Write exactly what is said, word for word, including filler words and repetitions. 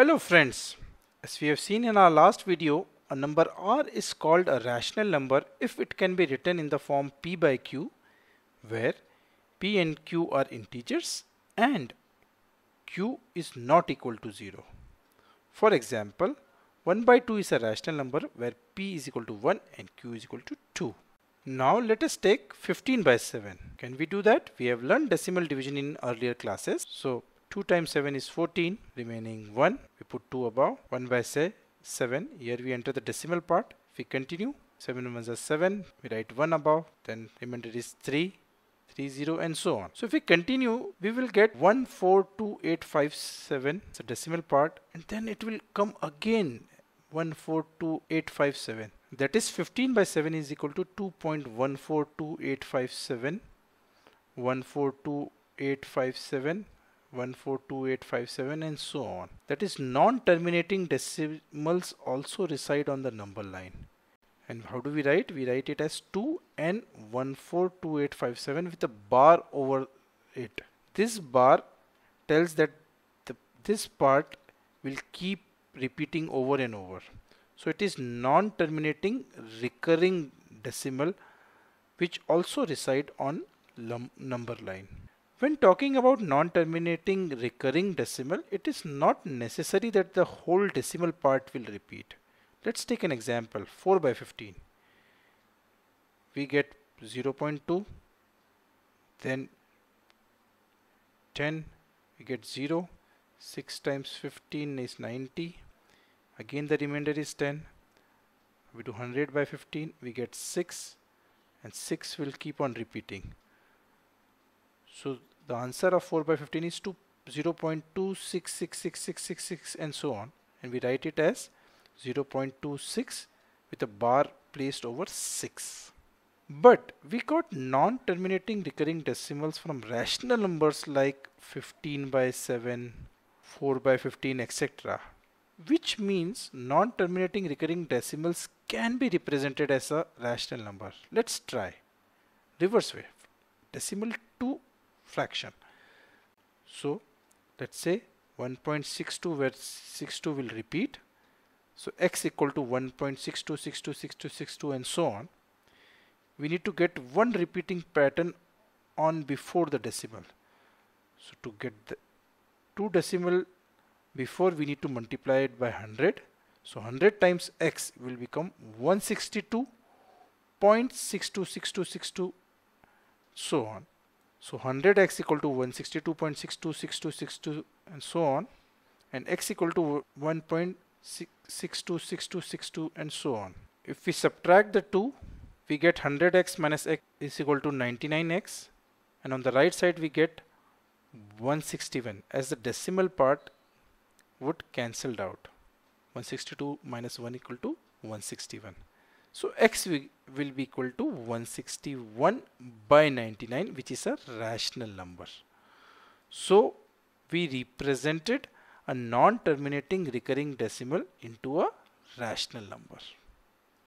Hello friends, as we have seen in our last video, a number R is called a rational number if it can be written in the form P by Q, where P and Q are integers and Q is not equal to zero. For example, one by two is a rational number where P is equal to one and Q is equal to two. Now let us take fifteen by seven. Can we do that? We have learned decimal division in earlier classes. So two times seven is fourteen, remaining one. We put two above. one by seven. Here we enter the decimal part. If we continue, seven ones are seven. We write one above. Then remainder is three. three, zero and so on. So if we continue, we will get one, four, two, eight, five, seven. It's a decimal part, and then it will come again one, four, two, eight, five, seven. That is fifteen by seven is equal to two point one four two eight five seven. one, four, two, eight, five, seven. one, four, two, eight, five, seven and so on. That is, non-terminating decimals also reside on the number line. And how do we write? We write it as two and one, four, two, eight, five, seven with a bar over it. This bar tells that the, this part will keep repeating over and over. So it is non-terminating recurring decimal which also reside on number line. When talking about non-terminating recurring decimal, it is not necessary that the whole decimal part will repeat. Let's take an example, four by fifteen. We get zero point two, then ten, we get zero, six times fifteen is ninety, again the remainder is ten. We do one hundred by fifteen, we get six, and six will keep on repeating. So the answer of four by fifteen is zero point two six six six six six six and so on, and we write it as zero point two six with a bar placed over six. But we got non-terminating recurring decimals from rational numbers like fifteen by seven, four by fifteen, et cetera, which means non-terminating recurring decimals can be represented as a rational number. Let's try reverse way, decimal to fraction. So let's say one point six two, where sixty-two will repeat. So x equal to one point six two six two six two six two and so on. We need to get one repeating pattern on before the decimal. So to get the two decimal before, we need to multiply it by one hundred. So one hundred times x will become one hundred sixty-two point six two six two six two, so on. So one hundred x equal to one hundred sixty-two point six two six two six two and so on, and x equal to one point six two six two six two and so on. If we subtract the two, we get one hundred x minus x is equal to ninety-nine x, and on the right side we get one hundred sixty-one, as the decimal part would cancelled out. one hundred sixty-two minus one equal to one hundred sixty-one. So x will be equal to one hundred sixty-one by ninety-nine, which is a rational number. So we represented a non-terminating recurring decimal into a rational number.